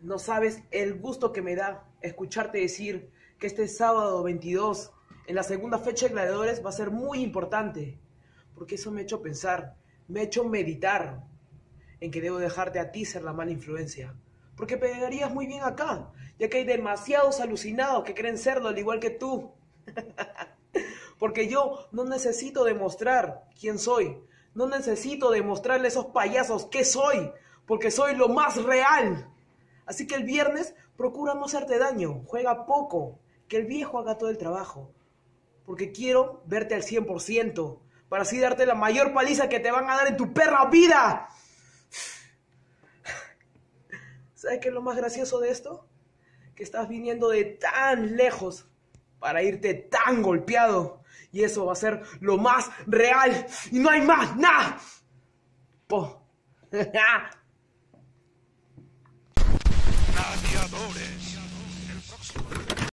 No sabes el gusto que me da escucharte decir que este sábado 22, en la segunda fecha de Gladiadores, va a ser muy importante. Porque eso me ha hecho pensar, me ha hecho meditar en que debo dejarte a ti ser la mala influencia. Porque pegarías muy bien acá, ya que hay demasiados alucinados que creen serlo al igual que tú. Porque yo no necesito demostrar quién soy. No necesito demostrarle a esos payasos qué soy, porque soy lo más real. Así que el viernes procura no hacerte daño, juega poco, que el viejo haga todo el trabajo. Porque quiero verte al 100%, para así darte la mayor paliza que te van a dar en tu perra vida. ¿Sabes qué es lo más gracioso de esto? Que estás viniendo de tan lejos para irte tan golpeado. Y eso va a ser lo más real y no hay más nada. Gladiadores.